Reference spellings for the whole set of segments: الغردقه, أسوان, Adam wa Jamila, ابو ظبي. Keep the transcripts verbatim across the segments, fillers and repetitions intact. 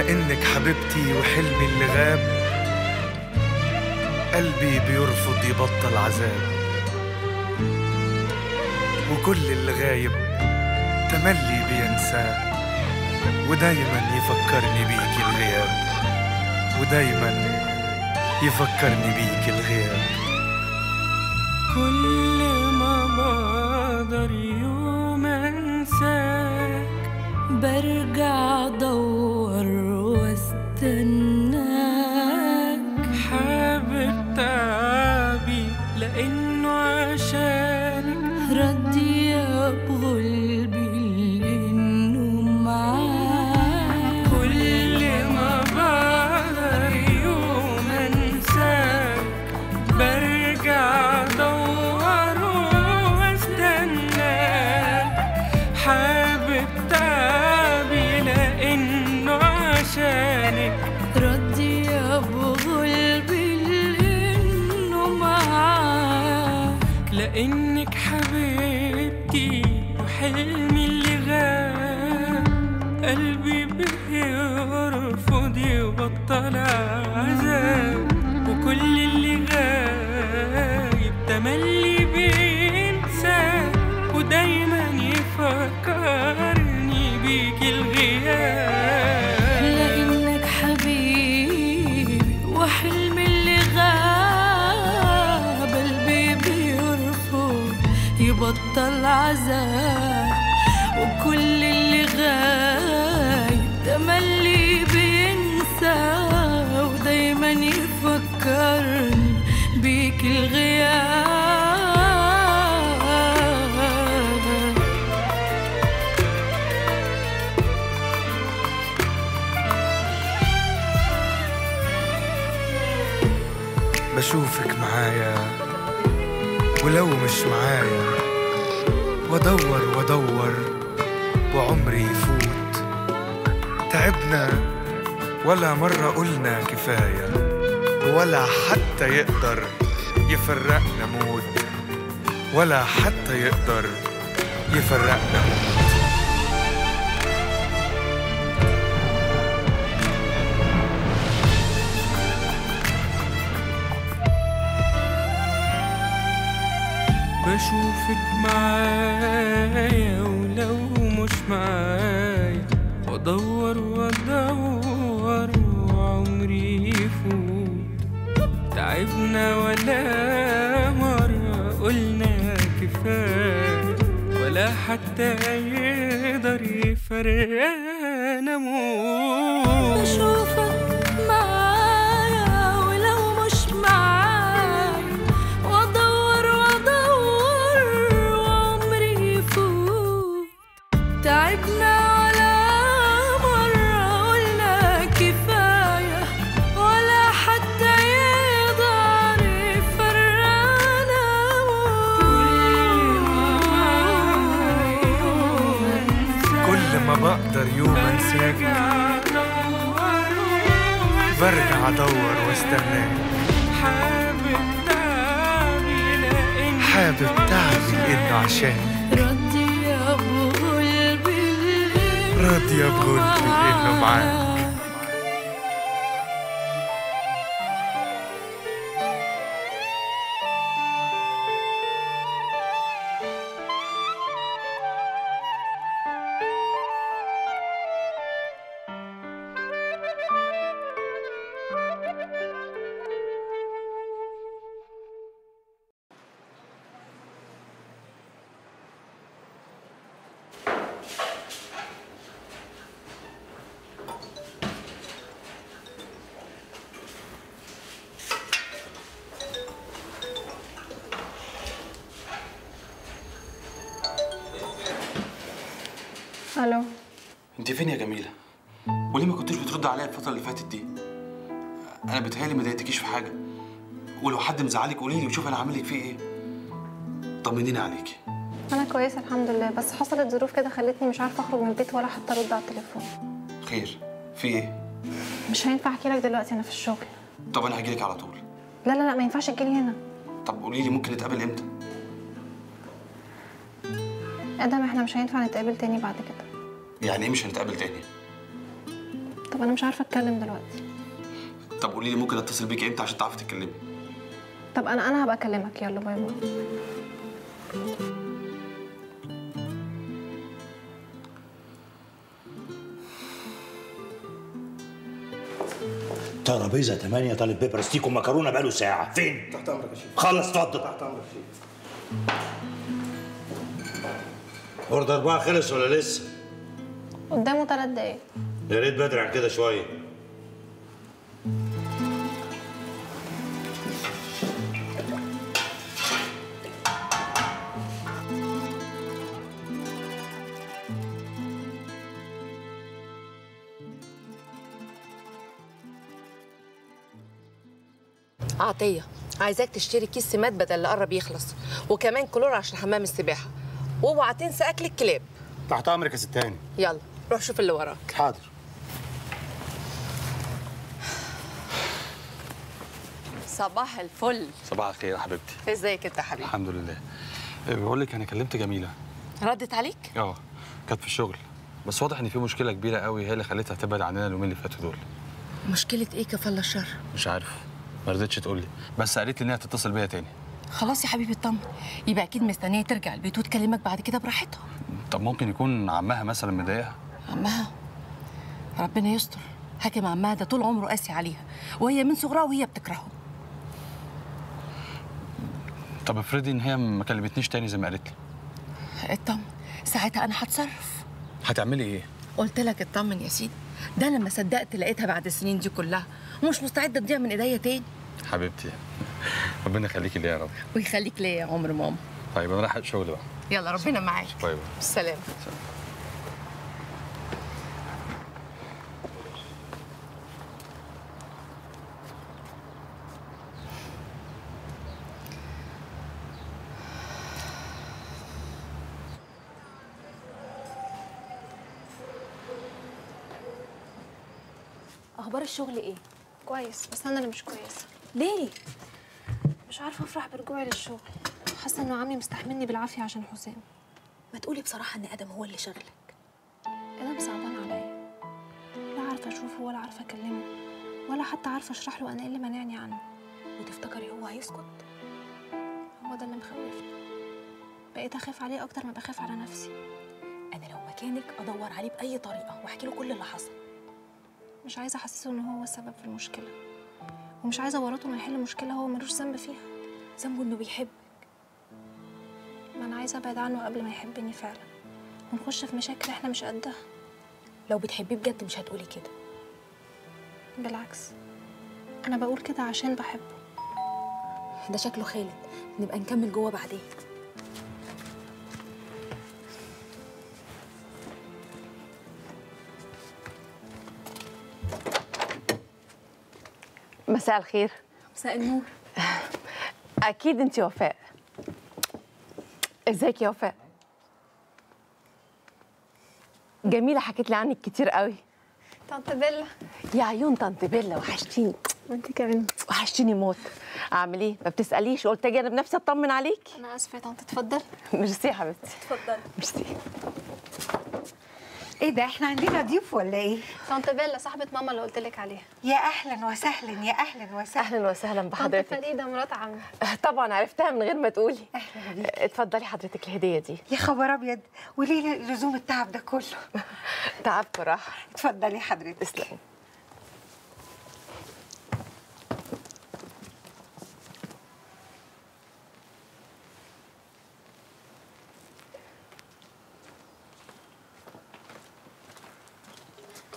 لإنك حبيبتي وحلمي اللي غاب، قلبي بيرفض يبطل عذاب، وكل اللي غايب تملي بينساه، ودايما يفكرني بيك الغياب، ودايما يفكرني بيك الغياب. كل ما بقدر يوم انساك برجع ادور واستناك، حابب تعبي لانه عشانك ردي ابغى ردي أبغى قلبي إنه معاك، لإنك حبيبتي وحلمي اللي غاب، قلبي بيرفض يبطل عذاب، وكل اللي غايب تملي بينساه، ودايما يفكرني بيك الغياب. بطل عذاب، وكل اللي غايب تملي بينساه، ودايما يفكرني بيك الغياب. بشوفك معايا ولو مش معايا، وادور وادور وعمري يفوت، تعبنا ولا مرة قلنا كفاية، ولا حتى يقدر يفرقنا موت، ولا حتى يقدر يفرقنا موت. بشوفك معايا ولو مش معايا، وادور وادور وعمري يفوت، تعبنا ولا مرة قلنا كفاية، ولا حتى يقدر يفرقنا موت. بشوفك معايا ولو مش معايا، بقدر يوم انساك برجع ادور واستناك، حابب تعبي لانه عشانك، راضي ابغى قلبي، راضي ابغى قلبي لانه معاك. الو، انت فين يا جميله؟ وليه ما كنتش بترد عليا الفتره اللي فاتت دي؟ انا بتهيألي ما ضايقتكيش في حاجه، ولو حد مزعلك قولي لي وشوف انا عامل لك فيه ايه. طمنيني عليكي. انا كويسه الحمد لله، بس حصلت ظروف كده خلتني مش عارفه اخرج من البيت ولا حتى ارد على التليفون. خير؟ في ايه؟ مش هينفع احكي لك دلوقتي، انا في الشغل. طب انا هجيلك على طول. لا لا لا، ما ينفعش تجيلي هنا. طب قولي لي ممكن نتقابل امتى؟ ادم، احنا مش هينفع نتقابل تاني بعد كده. يعني ايه مش هنتقابل تاني؟ طب وانا مش عارفه اتكلم دلوقتي. طب قولي لي ممكن اتصل بيكي امتى عشان تعرفي تتكلمي؟ طب انا انا هبقى اكلمك. يلا باي باي. ترابيزه تمانية طالب بيبر ستيك ومكرونه بقاله ساعه. فين؟ تحت امرك يا شيخ. خلص اتفضل. تحت امرك يا شيخ. اوردر بقى خلص ولا لسه؟ قدامه ثلاث دقايق. يا ريت بدري عن كده شويه. عطيه عايزاك تشتري كيس سماد بدل اللي قرب يخلص، وكمان كلور عشان حمام السباحه، واوعى تنسى اكل الكلاب. تحت امرك يا ست هاني. يلا روح شوف اللي وراك. حاضر. صباح الفل. صباح الخير يا حبيبتي. ازيك انت يا حبيبي؟ الحمد لله. بقول لك انا كلمت جميله. ردت عليك؟ اه كانت في الشغل، بس واضح ان في مشكله كبيره قوي هي اللي خلتها تبعد عننا اليومين اللي فاتوا دول. مشكله ايه كفل الشر؟ مش عارف، ما رضتش تقول لي، بس قالت لي انها تتصل بيا تاني. خلاص يا حبيبي اطمن، يبقى اكيد مستنيه ترجع البيت وتكلمك بعد كده براحتها. طب ممكن يكون عمها مثلا مضايقها؟ عمها؟ ربنا يستر، حاكم عمها ده طول عمره قاسي عليها، وهي من صغرها وهي بتكرهه. طب افرضي ان هي ما كلمتنيش تاني زي ما قالت لي. اطمن، ساعتها انا هتصرف. هتعملي ايه؟ قلت لك اطمن يا سيدي، ده لما صدقت لقيتها بعد السنين دي كلها، ومش مستعده تضيع من ايديا تاني. حبيبتي ربنا يخليكي ليا يا رب. ويخليك ليا يا عمر ماما. طيب انا رايح الشغل بقى. يلا ربنا معاك. باي باي. بالسلامه. اخبار الشغل ايه؟ كويس، بس انا اللي مش كويسه. ليه؟ مش عارفه افرح برجوعي للشغل، حاسه انه عمي مستحملني بالعافيه عشان حسام. ما تقولي بصراحه ان ادم هو اللي شغلك. ادم صعبان عليا، لا عارفه اشوفه ولا عارفه اكلمه، ولا حتى عارفه اشرح له انا ايه اللي مانعني عنه. وتفتكري هو هيسكت؟ هو ده اللي مخوفني، بقيت اخاف عليه اكتر ما بخاف على نفسي. انا لو مكانك ادور عليه باي طريقه واحكي له كل اللي حصل. مش عايزه احسسه ان هو السبب في المشكله، ومش عايزه ورطه انه يحل مشكله هو ملوش ذنب فيها. ذنبه انه بيحبك. ما انا عايزه ابعد عنه قبل ما يحبني فعلا، ونخش في مشاكل احنا مش قدها. لو بتحبيه بجد مش هتقولي كده. بالعكس، انا بقول كده عشان بحبه. ده شكله خالد، نبقى نكمل جوه بعدين. مساء الخير. مساء النور. اكيد انت وفاء. ازيك يا وفاء؟ جميله حكيت لي عنك كتير قوي. طنط بيلا. يا عيون طنط بيلا وحشتيني. وانت كمان وحشتيني موت. اعمل ايه؟ ما بتساليش، قلت اجي انا بنفسي اطمن عليك. انا اسفه يا طنط. اتفضلي. ميرسي يا حبيبتي. اتفضلي. ميرسي. ايه ده، احنا عندنا ضيوف ولا ايه؟ طنط بيلا صاحبة ماما اللي قلت لك عليها. يا اهلا وسهلا. يا اهلا وسهلا. اهلا وسهلا بحضرتك. طنط فريدة مرات عمي. طبعا عرفتها من غير ما تقولي. اهلا بيك. اتفضلي حضرتك الهدية دي. يا خبر ابيض، وليه لزوم التعب ده كله؟ تعب راحة. اتفضلي حضرتك. تسلمي.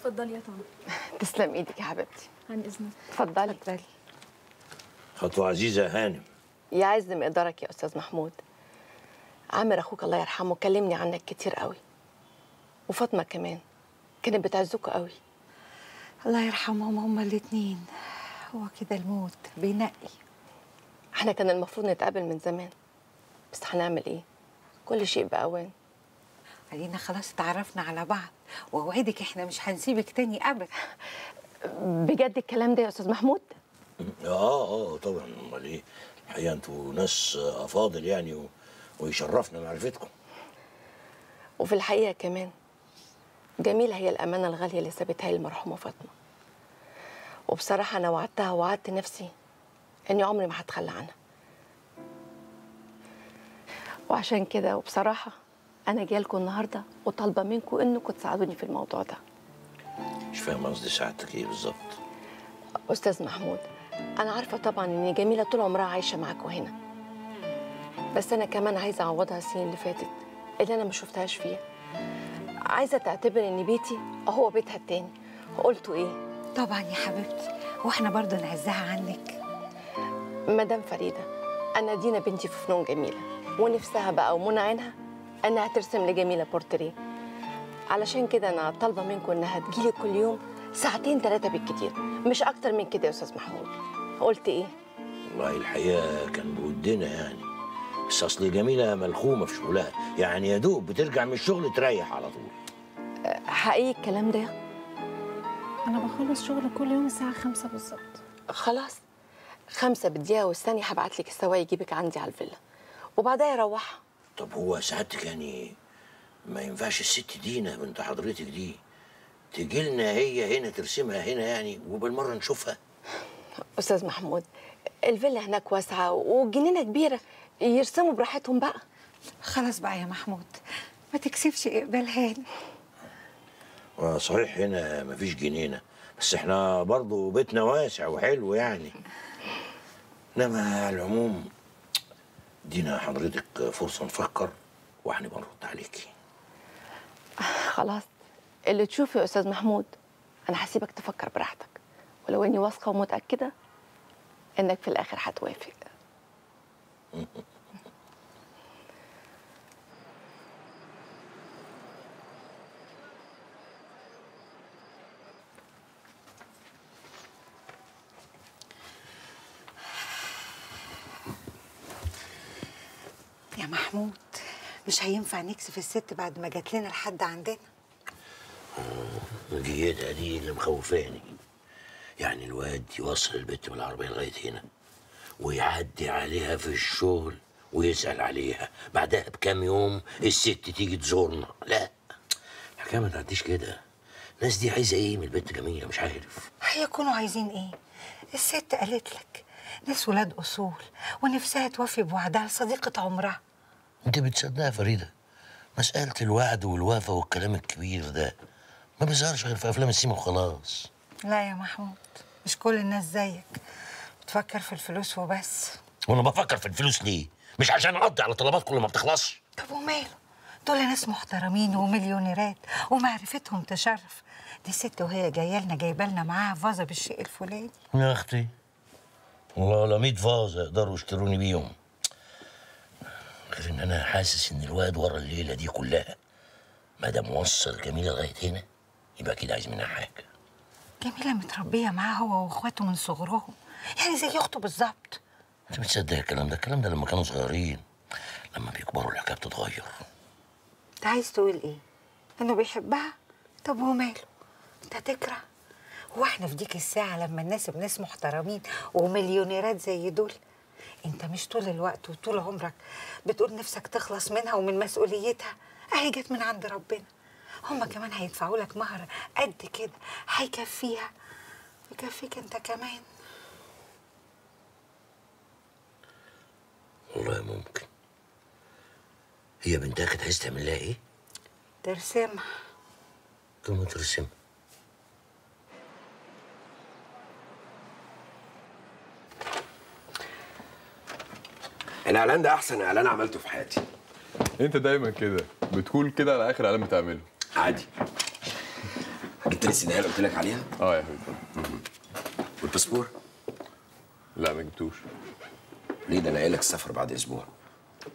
اتفضلي يا طنط. تسلم ايدك يا حبيبتي. عن اذنك. اتفضلي. اتفضلي. خطوه عزيزه يا هانم. يعز مقدارك يا استاذ محمود. عامر اخوك الله يرحمه كلمني عنك كتير قوي، وفاطمه كمان كانت بتعزكوا قوي. الله يرحمهم هما الاتنين، هو كده الموت بينقي. احنا كان المفروض نتقابل من زمان، بس هنعمل ايه؟ كل شيء بأوان. علينا خلاص اتعرفنا على بعض، واوعدك احنا مش هنسيبك تاني ابدا. بجد الكلام ده يا استاذ محمود؟ اه اه طبعا، امال ايه؟ الحقيقه انتوا ناس افاضل يعني، و... ويشرفنا معرفتكم. وفي الحقيقه كمان جميلة هي الأمانة الغالية اللي سابتها لي المرحومة فاطمة. وبصراحة أنا وعدتها ووعدت نفسي إني عمري ما هتخلى عنها. وعشان كده وبصراحة أنا جاية لكم النهاردة وطالبة منكم إنكم تساعدوني في الموضوع ده. مش فاهمة قصدي ساعدتك إيه بالظبط؟ أستاذ محمود، أنا عارفة طبعًا إن جميلة طول عمرها عايشة معاكم هنا. بس أنا كمان عايزة أعوضها السنين اللي فاتت اللي أنا ما شفتهاش فيها. عايزة تعتبر إن بيتي هو بيتها التاني. قلتوا إيه؟ طبعًا يا حبيبتي، وإحنا برضه نعزها عنك. مدام فريدة، أنا دينا بنتي في فنون جميلة، ونفسها بقى ومنى عينها إنها ترسم لجميلة بورتريه. علشان كده أنا طالبة منكم إنها تجيلي كل يوم ساعتين ثلاثة بالكتير، مش أكتر من كده يا أستاذ محمود. قلت إيه؟ والله الحقيقة كان بودنا يعني، بس أصل جميلة ملخومة في شغلها، يعني يا دوب بترجع من الشغل تريح على طول. حقيقي الكلام ده؟ أنا بخلص شغل كل يوم الساعة خمسة بالظبط. خلاص، خمسة بالدقيقة والثانية هبعت لك السواق يجيبك عندي على الفيلا، وبعدها يروحها. طب هو سعادتك يعني ما ينفعش الست دينا بنت حضرتك دي تجي لنا هي هنا ترسمها هنا يعني وبالمرة نشوفها؟ أستاذ محمود، الفيلا هناك واسعة والجنينة كبيرة، يرسموا براحتهم بقى. خلاص بقى يا محمود، ما تكسفش اقبالها هنا. وصحيح هنا مفيش جنينة، بس احنا برضه بيتنا واسع وحلو يعني. انما على العموم دينا حضرتك فرصة نفكر وهنبقى نرد عليكي. خلاص اللي تشوفه يا أستاذ محمود، أنا هسيبك تفكر براحتك، ولو إني واثقة ومتأكدة إنك في الآخر هتوافق. يا محمود مش هينفع نكسف الست بعد ما جات لنا لحد عندنا. جيدة دي اللي مخوفاني، يعني الواد يوصل البنت بالعربية لغاية هنا ويعدي عليها في الشغل ويسأل عليها، بعدها بكام يوم الست تيجي تزورنا. لا الحكاية ما تعديش كده. الناس دي عايزة ايه من البنت جميلة؟ مش عارف هيكونوا عايزين ايه. الست قالت لك ناس ولاد أصول ونفسها توفي بوعدها لصديقة عمرها. انت بتصدقها فريدة؟ مسألة الوعد والوفا والكلام الكبير ده ما بيظهرش غير في أفلام السيما وخلاص. لا يا محمود، مش كل الناس زيك بتفكر في الفلوس وبس. وانا بفكر في الفلوس ليه؟ مش عشان اقضي على طلبات كل ما بتخلصش؟ طب وماله؟ دول ناس محترمين ومليونيرات ومعرفتهم تشرف. دي ست وهي جايه لنا جايبه لنا معاها فازه بالشيء الفلاني. يا اختي والله لا مية فازه يقدروا يشتروني بيهم. غير ان انا حاسس ان الواد ورا الليله دي كلها ما دام وصل جميله لغايه هنا يبقى كده عايز منها حاجه. جميله متربيه معاه هو واخواته من صغرهم، يعني زي اخته بالظبط. انت بتصدق الكلام ده؟ الكلام ده لما كانوا صغيرين، لما بيكبروا الحكايه بتتغير. انت عايز تقول ايه؟ انه بيحبها؟ طب وماله؟ انت هتكره؟ هو احنا في ديك الساعه لما الناس ناس محترمين ومليونيرات زي دول، انت مش طول الوقت وطول عمرك بتقول نفسك تخلص منها ومن مسؤوليتها؟ اهي جت من عند ربنا. هما كمان هيدفعوا لك مهر قد كده هيكفيها ويكفيك انت كمان. والله ممكن. هي بنتها كانت عايزة تعمل لها ايه؟ ترسمها. طب ما ترسمها. الاعلان ده احسن اعلان عملته في حياتي. انت دايما كده بتقول كده على اخر اعلان بتعمله. عادي. جبت لي السيدية اللي قلت لك عليها؟ اه يا حبيبي. والباسبور؟ لا ما جبتوش. ليه؟ ده انا قايل لك السفر بعد اسبوع.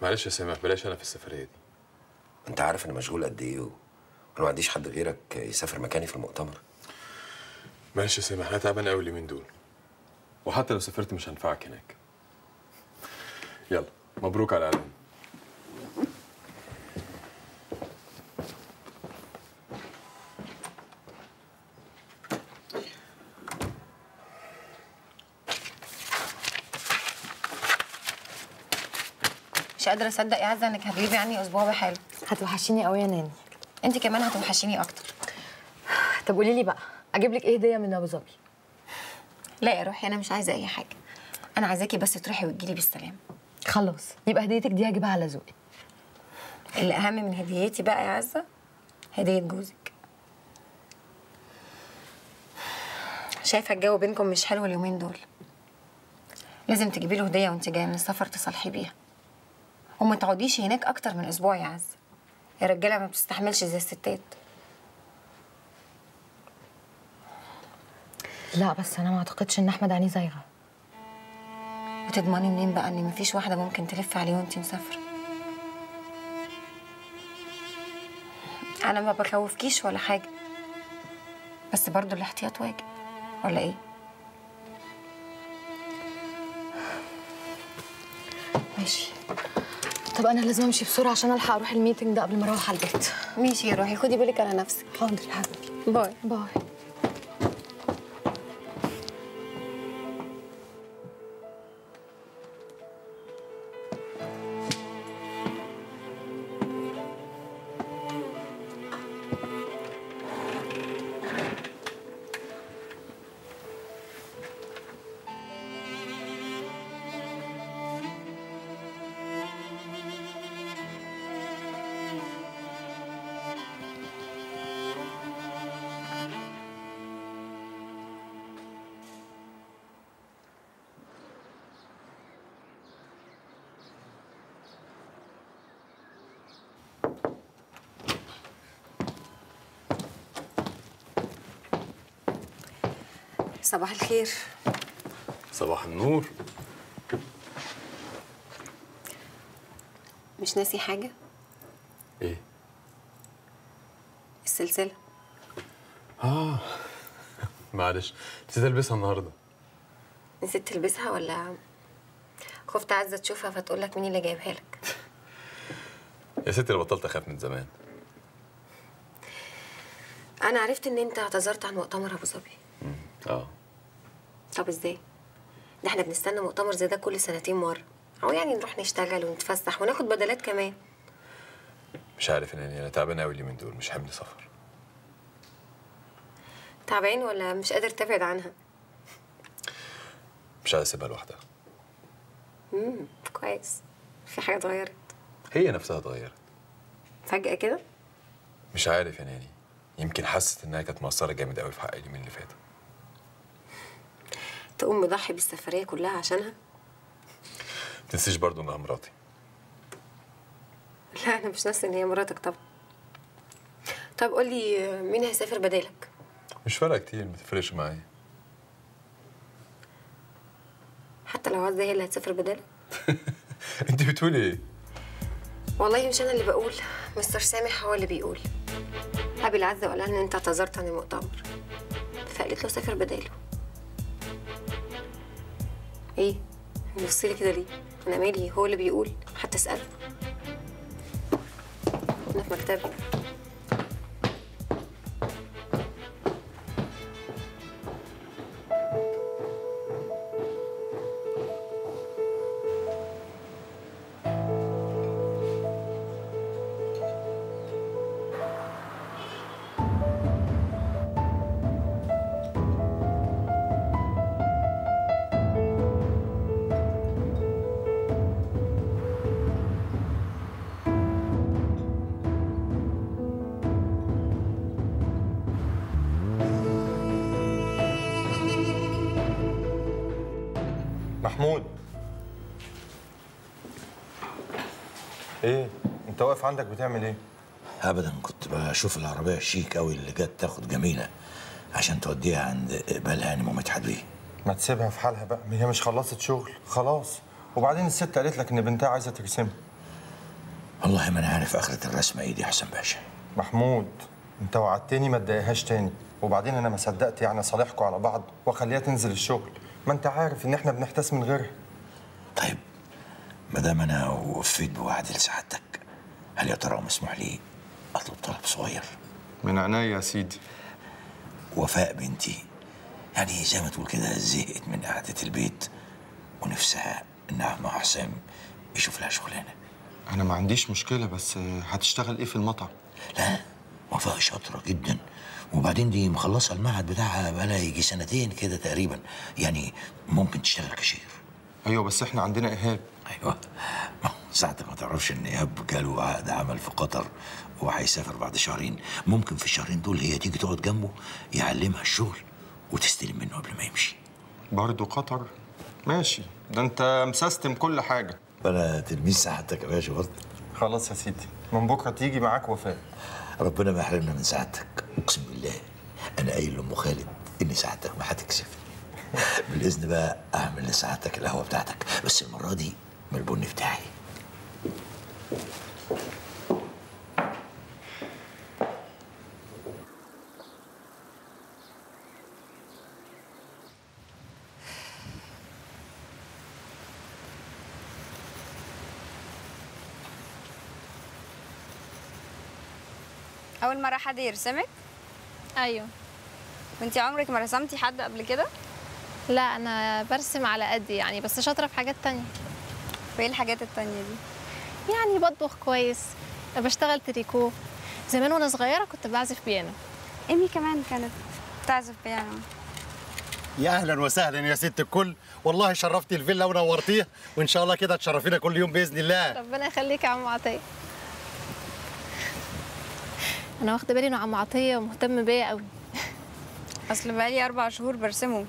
معلش يا سامح، بلاش انا في السفريه دي. انت عارف انا مشغول قد ايه، وانا ما عنديش حد غيرك يسافر مكاني في المؤتمر. معلش يا سامح، انا تعبان قوي اليومين دول، وحتى لو سافرت مش هنفعك هناك. يلا مبروك على العلم. مش قادره اصدق يا عزه انك هتغيبي عني اسبوع بحاله. هتوحشيني قوي يا ناني. انت كمان هتوحشيني اكتر. طب قولي لي بقى اجيب لك ايه هديه من ابو ظبي؟ لا يا روحي انا مش عايزه اي حاجه، انا عايزاكي بس تروحي وتجيلي بالسلامه. خلاص يبقى هديتك دي هجيبها على ذوقي. الاهم من هديتي بقى يا عزه هديه جوزك. شايفه الجو بينكم مش حلو اليومين دول، لازم تجيبي له هديه وانت جايه من السفر تصالحي بيها، وما تقعديش هناك اكتر من اسبوع يا عزه. يا رجاله ما بتستحملش زي الستات. لا بس انا ما اعتقدش ان احمد عينيه زايغه. وتضمني منين بقى ان مفيش واحده ممكن تلف عليه وانت مسافره؟ انا ما بخوفكيش ولا حاجه، بس برضو الاحتياط واجب ولا ايه؟ ماشي. طب انا لازم امشي بسرعه عشان الحق اروح الميتنج ده قبل ما اروح على البيت. ماشي يا روحي، خدي بالك على نفسك. حاضر يا حبيبتي، باي باي. صباح الخير. صباح النور. مش ناسي حاجة؟ ايه؟ السلسلة. اه معلش نسيت البسها النهاردة. نسيت تلبسها ولا خفت عزة تشوفها فتقول لك مين اللي جايبها لك؟ يا ستي انا بطلت اخاف من زمان. انا عرفت ان انت اعتذرت عن مؤتمر ابو ظبي. اه طب ازاي؟ ده احنا بنستنى مؤتمر زي ده كل سنتين مره، او يعني نروح نشتغل ونتفسح وناخد بدلات كمان. مش عارف انني انا تعبان قوي اليومين دول، مش حابب سفر. تعبان ولا مش قادر تبعد عنها؟ مش عايز اسيبها لوحدها. امم كويس. في حاجه اتغيرت؟ هي نفسها اتغيرت فجأة كده؟ مش عارف يا ناني، يمكن حست انها كانت مقصره جامد قوي في حق اليومين اللي فاتوا. تقوم مضحي بالسفريه كلها عشانها؟ ما تنسيش برضه انها مراتي. لا انا مش ناسي ان هي مراتك طبعا. طب قول لي مين هيسافر بدالك؟ مش فارقه كتير، ما تفرقش معايا. حتى لو عزه هي اللي هتسافر بدالك؟ انت بتقولي ايه؟ والله مش انا اللي بقول، مستر سامح هو اللي بيقول. قابل عزه وقال لها ان انت اعتذرت عن المؤتمر، فقالت له سافر بداله. ايه؟ بتبصيلي كده ليه؟ انا مالي، هو اللي بيقول، حتى اساله. انا في مكتبي. محمود، ايه انت واقف عندك بتعمل ايه؟ ابدا كنت بشوف العربيه الشيك قوي اللي جت تاخد جميله عشان توديها عند اقبالها هانم ومدحت بيه. ما تسيبها في حالها بقى، هي مش خلصت شغل خلاص، وبعدين الست قالت لك ان بنتها عايزه ترسمها. والله ما انا عارف اخره الرسمه ايه دي يا حسن باشا. محمود انت وعدتني ما تضايقهاش تاني، وبعدين انا ما صدقت يعني اصالحكوا على بعض واخليها تنزل الشغل، ما انت عارف ان احنا بنحتاس من غيرها. طيب ما دام انا وفيت بوعد لسعادتك، هل يا ترى مسموح لي اطلب طلب صغير؟ من عينيا يا سيدي. وفاء بنتي يعني زي ما تقول كده زهقت من قعده البيت ونفسها انها مع حسام يشوف لها شغلانه. انا ما عنديش مشكله، بس هتشتغل ايه في المطعم؟ لا وفاء شاطره جدا وبعدين دي مخلصه المعهد بتاعها بقالها يجي سنتين كده تقريبا، يعني ممكن تشتغل كاشير. ايوه بس احنا عندنا ايهاب. ايوه ساعتك ما تعرفش ان ايهاب جاله عقد عمل في قطر وهيسافر بعد شهرين، ممكن في الشهرين دول هي تيجي تقعد جنبه يعلمها الشغل وتستلم منه قبل ما يمشي. برضه قطر؟ ماشي، ده انت مسستم كل حاجه. انا تلميذ سعادتك يا باشا برضه. خلاص يا سيدي، من بكره تيجي معاك وفاء. ربنا ما يحرمنا من سعادتك، اقسم بالله انا قايل لام خالد ان سعادتك ما هتكسفني. بالاذن بقى اعمل لسعادتك القهوه بتاعتك، بس المره دي من البن بتاعي. أول مرة حد يرسمك؟ أيوه. وأنتي عمرك ما رسمتي حد قبل كده؟ لا أنا برسم على قدي يعني، بس شاطرة في حاجات تانية. وإيه الحاجات التانية دي؟ يعني بطبخ كويس، بشتغل تريكو، زمان وأنا صغيرة كنت بعزف بيانو. إيمي كمان كانت بتعزف بيانو. يا أهلا وسهلا يا ست الكل، والله شرفتي الفيلا ونورتيها، وإن شاء الله كده تشرفينا كل يوم بإذن الله. ربنا يخليك يا عم عطية. أنا واخدة بالي إنه عم عطية مهتم بيا قوي. أصل بقالي أربع شهور برسمه،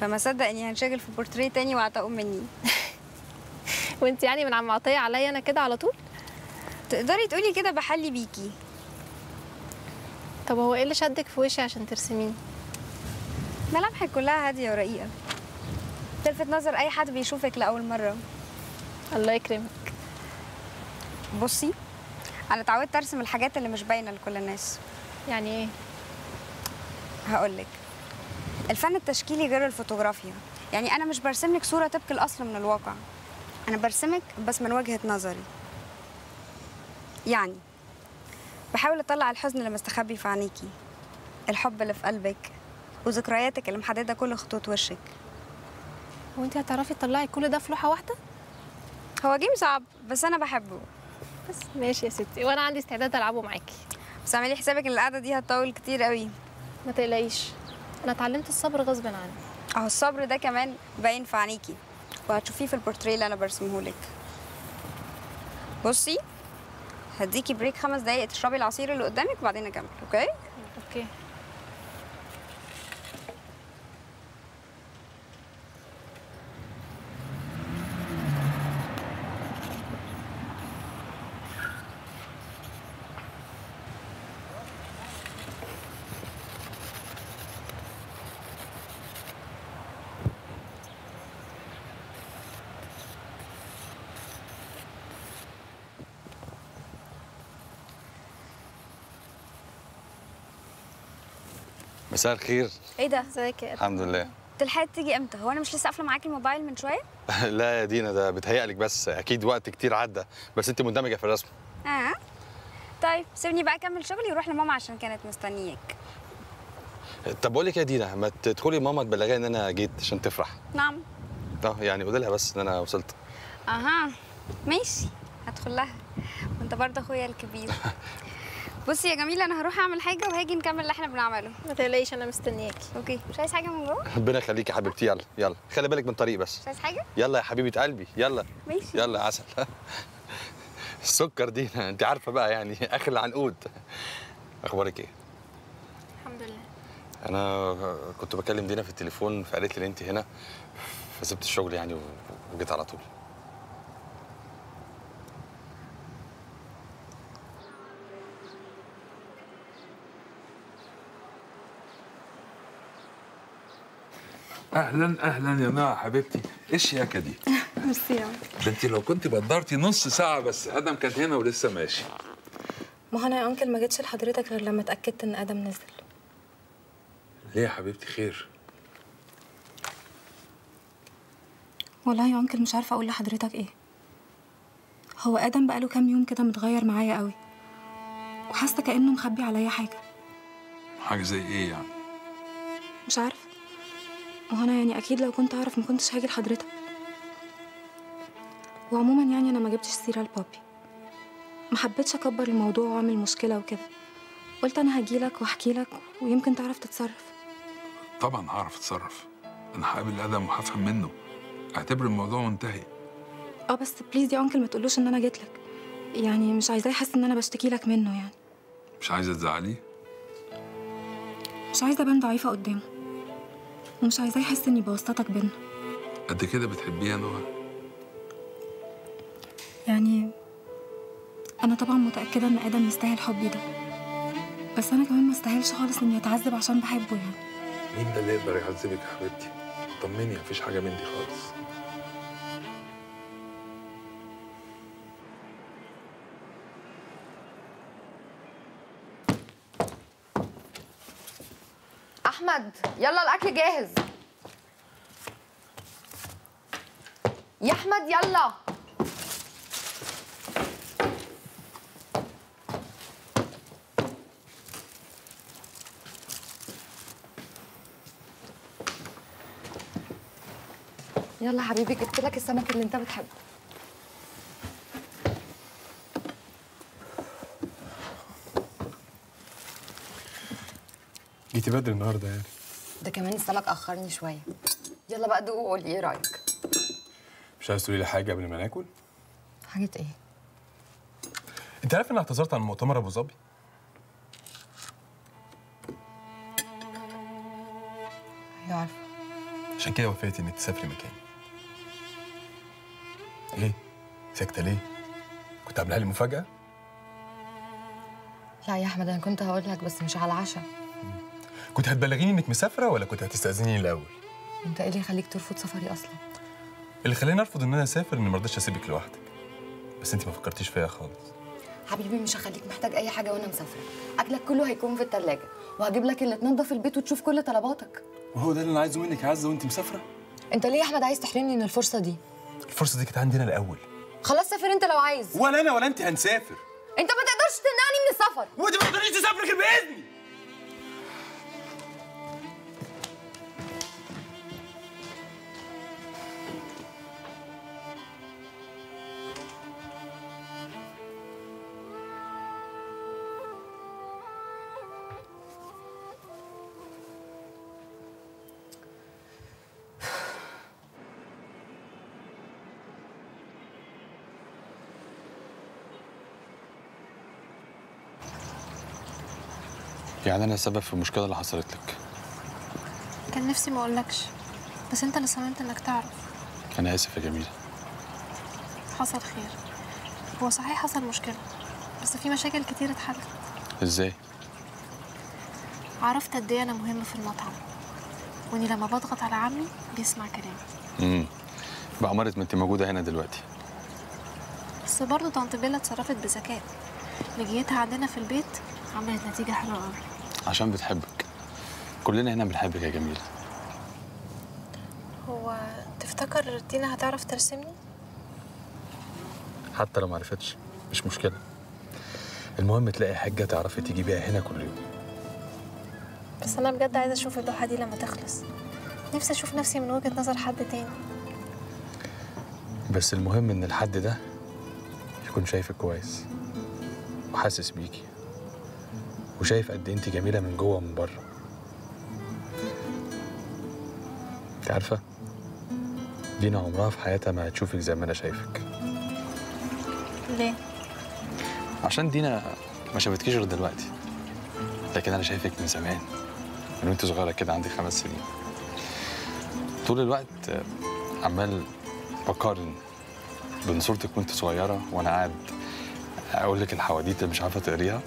فما صدق إني هنشغل في بورتريه تاني وهتقوم مني. وأنت يعني من عم عطية عليا أنا كده على طول؟ تقدري تقولي كده بحلي بيكي. طب هو إيه اللي شدك في وشي عشان ترسميني؟ ملامحك كلها هادية ورقيقة، تلفت نظر أي حد بيشوفك لأول مرة. الله يكرمك. بصي أنا اتعودت أرسم الحاجات اللي مش باينة لكل الناس. يعني إيه؟ هقولك، الفن التشكيلي غير الفوتوغرافيا، يعني أنا مش برسملك صورة تبكي الأصل من الواقع، أنا برسمك بس من وجهة نظري. يعني بحاول أطلع الحزن اللي مستخبي في عينيكي، الحب اللي في قلبك، وذكرياتك اللي محددة كل خطوط وشك. هو أنت هتعرفي تطلعي كل ده في لوحة واحدة؟ هو جيم صعب بس أنا بحبه. بس ماشي يا ستي، وانا عندي استعداد العبه معاكي، بس اعملي حسابك ان القعده دي هتطول كتير قوي. ما تقلقيش، انا اتعلمت الصبر غصب عني. اهو الصبر ده كمان باين في عينيكي، وهتشوفيه في البورتريه اللي انا برسمهولك. بصي هديكي بريك خمس دقايق تشربي العصير اللي قدامك وبعدين اكمل، اوكي؟ اوكي. مساء الخير. ايه ده؟ ازيك يا قدر؟ الحمد لله. انت لحقت تيجي امتى؟ هو انا مش لسه قافله معاك الموبايل من شويه؟ لا يا دينا، ده بتهيألك بس، اكيد وقت كتير عدى، بس انت مندمجه في الرسم. اه طيب سيبني بقى اكمل شغلي وروح لماما عشان كانت مستنياك. طب بقول لك يا دينا، ما تدخلي ماما تبلغيها ان انا جيت عشان تفرح. نعم. اه يعني قولي لها بس ان انا وصلت. اها ماشي، هدخل لها، وانت برضه اخويا الكبير. بصي يا جميلة، أنا هروح أعمل حاجة وهاجي نكمل اللي إحنا بنعمله. ما تقلقيش أنا مستنياكي. أوكي، مش عايز حاجة من جوه؟ ربنا يخليكي يا حبيبتي، يلا يلا، خلي بالك من طريق بس. مش عايز حاجة؟ يلا يا حبيبة قلبي، يلا. ماشي. يلا عسل. السكر دي أنت عارفة بقى، يعني آخر العنقود. أخبارك إيه؟ الحمد لله. أنا كنت بكلم دينا في التليفون فقالت لي أنت هنا، فسبت الشغل يعني وجيت على طول. اهلا اهلا يا نهى حبيبتي، ايه الشياكه دي؟ ميرسي يا عم. ده انت لو كنت بدرتي نص ساعه بس ادم كانت هنا ولسه ماشي. ما انا يا انكل ما جيتش لحضرتك غير لما اتاكدت ان ادم نزل. ليه يا حبيبتي خير؟ والله يا انكل مش عارفه اقول لحضرتك ايه. هو ادم بقاله كام يوم كده متغير معايا قوي، وحاسه كانه مخبي عليا حاجه. حاجه زي ايه يعني؟ مش عارفه. وهنا يعني اكيد لو كنت اعرف ما كنتش هاجي لحضرتك. وعموما يعني انا ما جبتش سيره لبابي، ما حبيتش اكبر الموضوع واعمل مشكله وكده، قلت أنا هجيلك وأحكي لك ويمكن تعرف تتصرف. طبعًا هعرف أتصرف، أنا هقابل آدم وهفهم منه، أعتبر الموضوع منتهي. أه بس بليز يا أنكل ما تقولوش إن أنا جيت لك، يعني مش عايزاه يحس إن أنا بشتكي لك منه يعني. مش عايزة تزعليه؟ مش عايزة أبان ضعيفة قدامه، ومش عايزاه يحس إني بوسطك بينا. قد كده بتحبيه يا نهى؟ يعني أنا طبعًا متأكدة إن آدم يستاهل حبي ده، بس أنا كمان ما استاهلش خالص إني أتعذب عشان بحبه يعني. مين ده اللي يقدر يعذبك يا حبيبتي؟ طمني مفيش حاجة من دي خالص. أحمد يلا الأكل جاهز. يا أحمد يلا. يلا حبيبي جبت لك السمك اللي انت بتحبه. جيتي بدري النهارده يعني. ده كمان السمك اخرني شويه. يلا بقى دوق وقول لي ايه رايك. مش عايز تقولي لي حاجه قبل ما ناكل؟ حاجه ايه؟ انت عارف اني اعتذرت عن مؤتمر ابو ظبي؟ ايوه عارفه. عشان كده وافقتي انك تسافري مكاني. ليه؟ ساكتة ليه؟ كنت عاملها لي مفاجأة؟ لا يا أحمد أنا كنت هقول لك بس مش على العشاء. كنت هتبلغيني إنك مسافرة ولا كنت هتستأذنيني الأول؟ أنت إيه اللي يخليك ترفض سفري أصلاً؟ اللي خلاني أرفض إن أنا أسافر إني مرضتش أسيبك لوحدك. بس أنت ما فكرتيش فيها خالص. حبيبي مش هخليك محتاج أي حاجة وأنا مسافرة. أكلك كله هيكون في التلاجة وهجيب لك اللي تنظف البيت وتشوف كل طلباتك. وهو ده اللي أنا عايزه منك يا عزة وأنت مسافرة؟ أنت ليه يا أحمد عايز تحرمني من الفرصة دي؟ الفرصة دي كانت عندنا الأول. خلاص سافر أنت لو عايز. ولا أنا ولا أنت هنسافر. أنت ما تقدرش تمنعني من السفر. وأنت ما تقدريش تسافري غير بإذني. يعني أنا سبب في المشكلة اللي حصلت لك. كان نفسي ما أقولكش، بس أنت اللي صممت إنك تعرف. أنا آسف يا جميلة. حصل خير. هو صحيح حصل مشكلة، بس في مشاكل كتير اتحلت. إزاي؟ عرفت قد إيه أنا مهم في المطعم، وإني لما بضغط على عمي بيسمع كلامي. امم بقى عمرت ما أنت موجودة هنا دلوقتي. بس برضه طنط بيلا اتصرفت بذكاء. لجيتها عندنا في البيت عملت نتيجة حلوة قوي. عشان بتحبك. كلنا هنا بنحبك يا جميلة. هو تفتكر تينا هتعرف ترسمني؟ حتى لو ما عرفتش مش مشكلة. المهم تلاقي حاجة تعرفي تيجي بيها هنا كل يوم. بس أنا بجد عايزة أشوف اللوحة دي لما تخلص. نفسي أشوف نفسي من وجهة نظر حد تاني. بس المهم إن الحد ده يكون شايفك كويس وحاسس بيكي. وشايف قد ايه انت جميله من جوه ومن بره. انت عارفه دينا عمرها في حياتها ما هتشوفك زي ما انا شايفك. ليه؟ عشان دينا ما شافتكيش غير دلوقتي، لكن انا شايفك من زمان، من وانت صغيره كده عندي خمس سنين. طول الوقت عمال بقارن بين صورتك وانت صغيره وانا قاعد اقول لك الحواديت اللي مش عارفه تقريها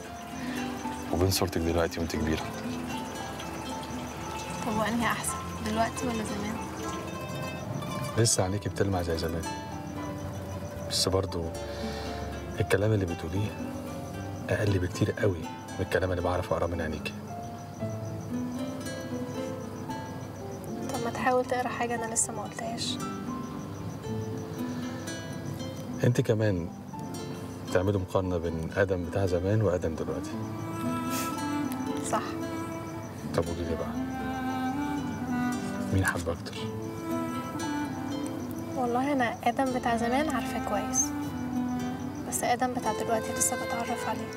وبين صورتك دلوقتي وانت كبيره. طب وانهي احسن دلوقتي ولا زمان؟ لسه عينيكي بتلمع زي زمان، بس برضو الكلام اللي بتقوليه اقل بكتير قوي من الكلام اللي بعرف اقراه من عينيكي. طب ما تحاول تقرا حاجه انا لسه ما قلتهاش. انت كمان بتعملي مقارنه بين ادم بتاع زمان وادم دلوقتي. صح. طب قولي لي بقى مين حب اكتر؟ والله انا ادم بتاع زمان عارفاه كويس، بس ادم بتاع دلوقتي لسه بتعرف عليه.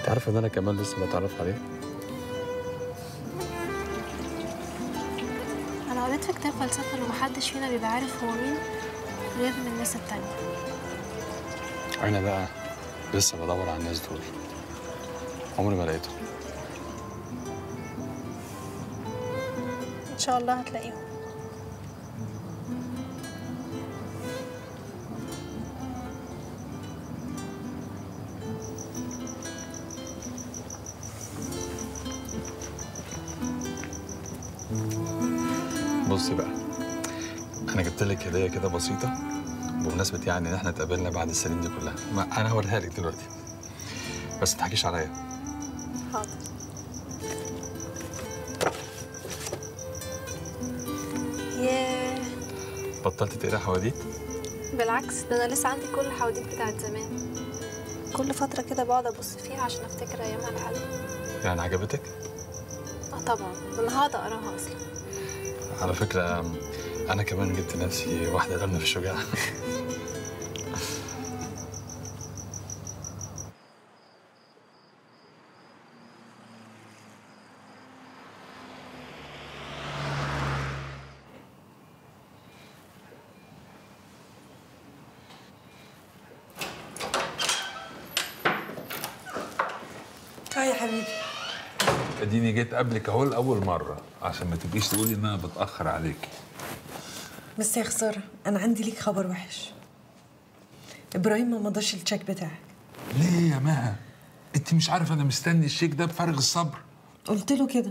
انت عارف ان انا كمان لسه بتعرف عليه؟ انا قريت في كتاب فلسفه اللي محدش فينا بيبقى عارف هو مين غير من الناس التانيه. انا بقى لسه بدور على الناس دول، عمري ما لقيتهم. ان شاء الله هتلاقيهم. بصي بقى، انا جبت لك هديه كده بسيطه بمناسبه يعني ان احنا اتقابلنا بعد السنين دي كلها. ما انا هوريها لك دلوقتي، بس ما تضحكيش عليا. حاضر. ياه، بطلت تقرا حواديت؟ بالعكس، ده انا لسه عندي كل الحواديت بتاعت زمان. كل فتره كده بقعد ابص فيها عشان افتكر ايامها الحلوه. يعني عجبتك؟ اه طبعا، انا هقعد اقراها اصلا. على فكرة أنا كمان جبت نفسي واحدة قلبنا في الشجاعة. طيب يا حبيبي، اديني جيت قبلك اهو لأول مرة عشان ما تبقيش تقولي ان انا بتاخر عليكي. بس يا خساره، انا عندي ليك خبر وحش. ابراهيم ما مضاش التشيك بتاعك. ليه يا مها؟ انت مش عارفه انا مستني الشيك ده بفارغ الصبر. قلت له كده،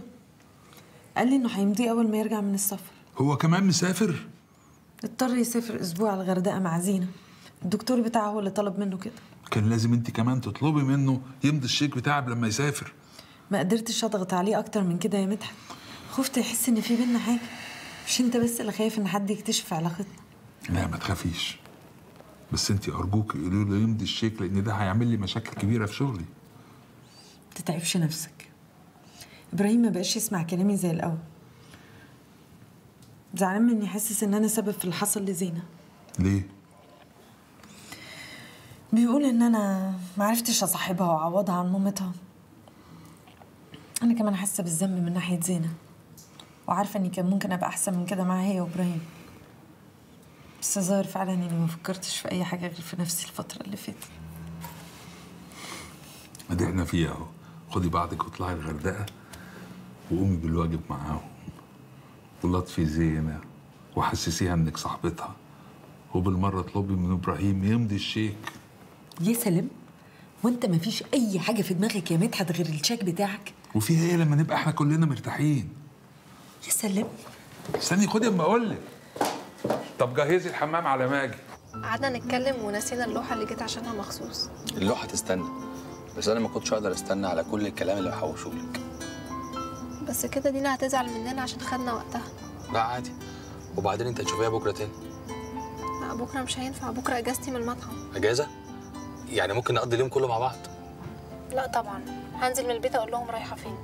قال لي انه هيمضيه اول ما يرجع من السفر. هو كمان مسافر؟ اضطر يسافر اسبوع على الغردقه مع زينه. الدكتور بتاعه هو اللي طلب منه كده. كان لازم انت كمان تطلبي منه يمضي الشيك بتاعك لما يسافر. ما قدرتش اضغط عليه اكتر من كده يا مدحت، خفت يحس ان في بينا حاجه. مش انت بس اللي خايف ان حد يكتشف علاقتنا؟ لا ما تخافيش، بس انت ارجوك قولي له يمضي الشيك لان ده هيعمل لي مشاكل كبيره في شغلي. ما تتعبش نفسك، ابراهيم ما بقاش يسمع كلامي زي الاول. زعلان مني، حاسس ان انا سبب في اللي حصل لزينه. ليه؟ بيقول ان انا ما عرفتش اصاحبها واعوضها عن مامتها. انا كمان حاسه بالذنب من ناحيه زينه، وعارفه اني كان ممكن ابقى احسن من كده معاها هي وابراهيم. بس الظاهر فعلا اني ما فكرتش في اي حاجه غير في نفسي الفتره اللي فاتت. ادعنا فيها اهو، خدي بعضك واطلعي الغردقه وقومي بالواجب معاهم، ولطفي زينه وحسسيها انك صاحبتها، وبالمره اطلبي من ابراهيم يمضي الشيك. يا سلام، وانت ما فيش اي حاجه في دماغك يا مدحت غير الشيك بتاعك؟ وفيها ايه لما نبقى احنا كلنا مرتاحين؟ يا سلام، استني خدي اما اقول لك. طب جهزي الحمام على ما اجي. قعدنا نتكلم ونسينا اللوحه اللي جيت عشانها مخصوص. اللوحه تستنى، بس انا ما كنتش اقدر استنى على كل الكلام اللي هحوشه لك. بس كده دينا هتزعل مننا عشان خدنا وقتها. لا عادي، وبعدين انت هتشوفيها بكره تاني. لا بكره مش هينفع، بكره اجازتي من المطعم. اجازه؟ يعني ممكن نقضي اليوم كله مع بعض؟ لا طبعا، هنزل من البيت اقول لهم رايحه فين.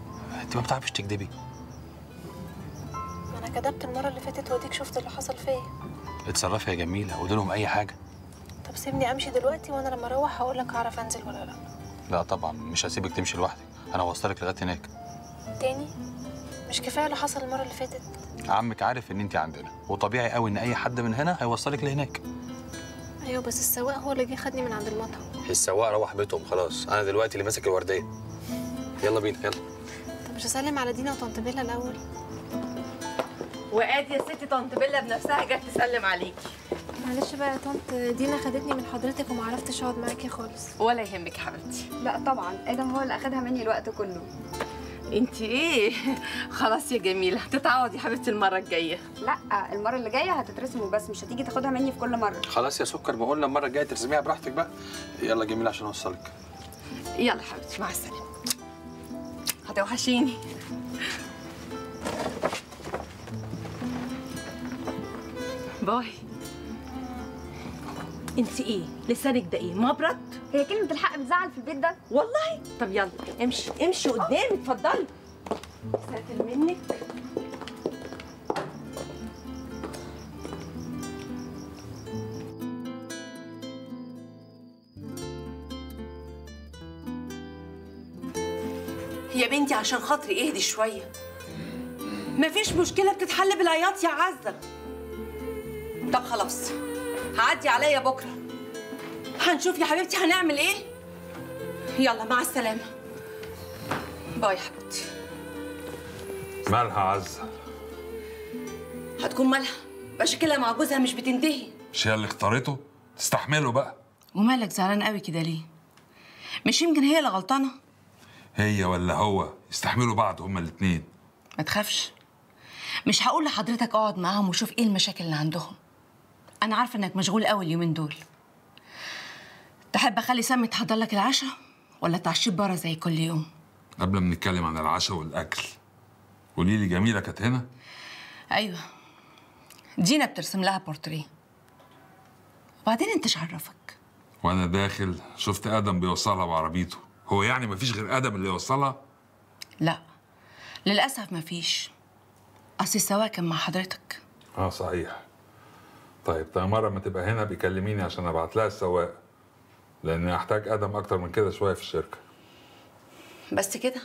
انت ما بتعرفيش تكدبي. ما انا كدبت المره اللي فاتت واديك شفت اللي حصل فيا. اتصرفي يا جميله، قولي لهم اي حاجه. طب سيبني امشي دلوقتي، وانا لما اروح هقول لك هعرف انزل ولا لا. لا طبعا، مش هسيبك تمشي لوحدك، انا هوصلك لغايه هناك. تاني؟ مش كفايه اللي حصل المره اللي فاتت؟ عمك عارف ان انت عندنا، وطبيعي قوي ان اي حد من هنا هيوصلك لهناك. ايوه بس السواق هو اللي جه خدني من عند المطعم. السواق روح بيتهم خلاص، انا دلوقتي اللي ماسك الورديه. يلا بينا يلا. طب مش هسلم على دينا وطنط بيلا الاول؟ وادي يا ستي طنط بيلا بنفسها جت تسلم عليكي. معلش بقى يا طنط، دينا خدتني من حضرتك وما عرفتش اقعد معاكي خالص. ولا يهمك يا حبيبتي. لا طبعا، ادم هو اللي اخدها مني الوقت كله. انت ايه؟ خلاص يا جميله، هتتعوض يا حبيبتي المره الجايه. لا المره اللي جايه هتترسم وبس، مش هتيجي تاخدها مني في كل مره. خلاص يا سكر، بقولنا المره الجايه ترسميها براحتك بقى. يلا جميله عشان اوصلك. يلا حبيبتي، مع السلامه، هتوحشيني. باي. انت ايه لسانك ده؟ ايه مبرد؟ هي كلمه الحق بتزعل في البيت ده والله. طب يلا امشي امشي قدامي. اتفضلي. ساتر منك. يا بنتي عشان خاطري اهدي شويه. مفيش مشكله بتتحل بالعياط يا عزه. طب خلاص هعدي عليا بكره، هنشوف يا حبيبتي هنعمل ايه. يلا مع السلامه، باي يا حبيبتي. مالها عزه؟ هتكون مالها؟ مشاكلها مع جوزها مش بتنتهي. مش هي اللي اختارته؟ تستحمله بقى. ومالك زعلان قوي كده ليه؟ مش يمكن هي اللي غلطانه؟ هي ولا هو يستحملوا بعض هما الاثنين. ما تخافش، مش هقول لحضرتك اقعد معاهم وشوف ايه المشاكل اللي عندهم. انا عارفه انك مشغول قوي اليومين دول. تحب اخلي سامي تحضر لك العشاء ولا تعشيت بره زي كل يوم؟ قبل ما نتكلم عن العشاء والاكل قولي لي، جميله كانت هنا؟ ايوه، دينا بترسم لها بورتريه. وبعدين انت ايش عرفك؟ وانا داخل شفت ادم بيوصلها بعربيته. هو يعني مفيش غير ادم اللي يوصلها؟ لا للاسف مفيش، اصل السواق كان مع حضرتك. اه صحيح. طيب طيب مره ما تبقى هنا بيكلميني عشان ابعت لها السواق، لاني احتاج ادم اكتر من كده شويه في الشركه. بس كده؟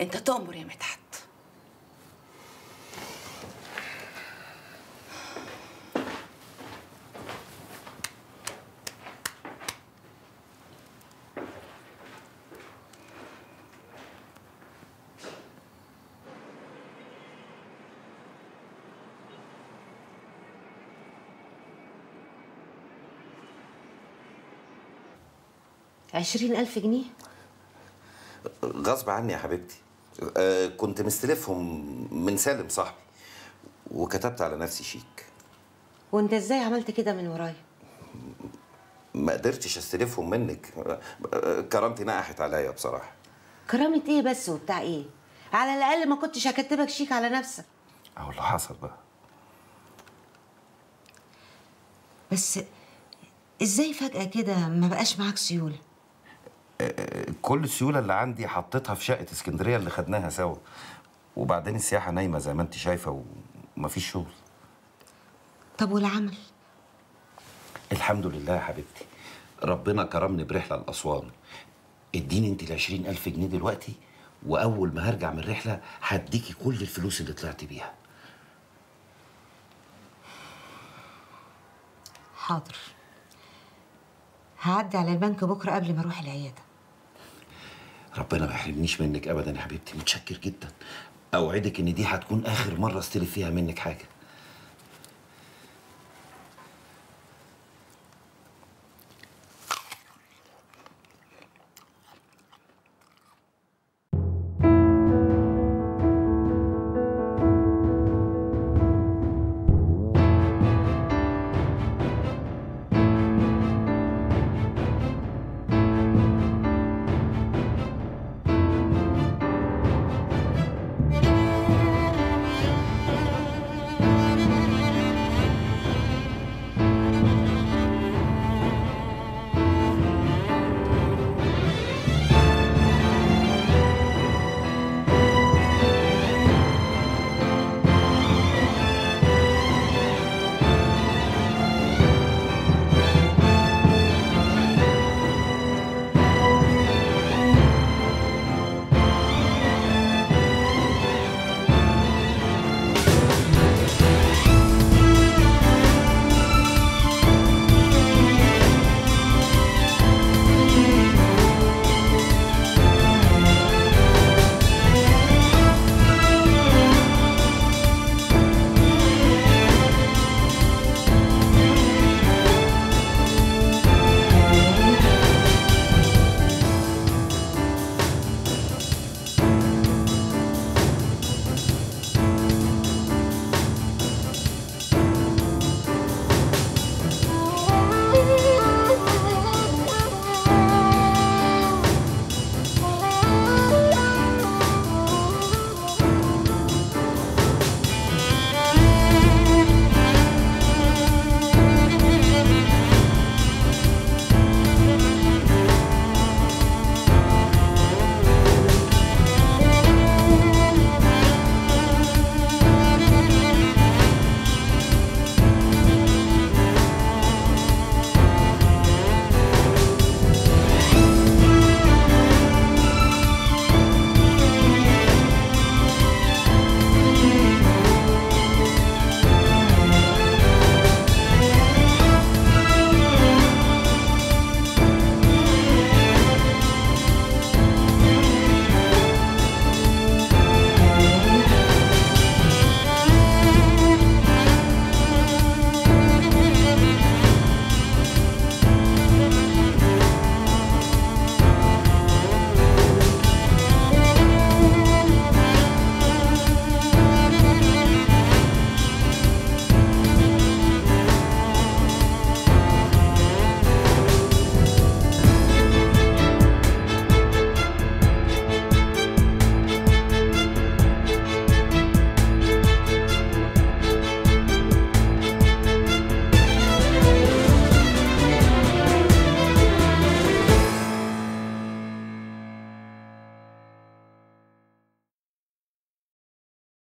انت تأمر يا مدحت. عشرين ألف جنيه؟ غصب عني يا حبيبتي، أه كنت مستلفهم من سالم صاحبي وكتبت على نفسي شيك. وانت ازاي عملت كده من ورايا؟ ما قدرتش استلفهم منك، أه كرامتي نقحت عليا بصراحه. كرامة ايه بس وبتاع ايه؟ على الأقل ما كنتش هكتبك شيك على نفسك. أهو اللي حصل بقى. بس ازاي فجأة كده ما بقاش معاك سيولة؟ كل السيولة اللي عندي حطيتها في شقة اسكندرية اللي خدناها سوا، وبعدين السياحة نايمة زي ما انت شايفة ومفيش شغل. طب والعمل؟ الحمد لله يا حبيبتي، ربنا كرمني برحلة لأسوان. اديني انت العشرين ألف جنيه دلوقتي، وأول ما هرجع من الرحلة هديكي كل الفلوس اللي طلعتي بيها. حاضر، هعدي على البنك بكره قبل ما اروح العياده. ربنا ما يحرمنيش منك ابدا يا حبيبتي، متشكر جدا. اوعدك ان دي هتكون اخر مره استلف فيها منك حاجه.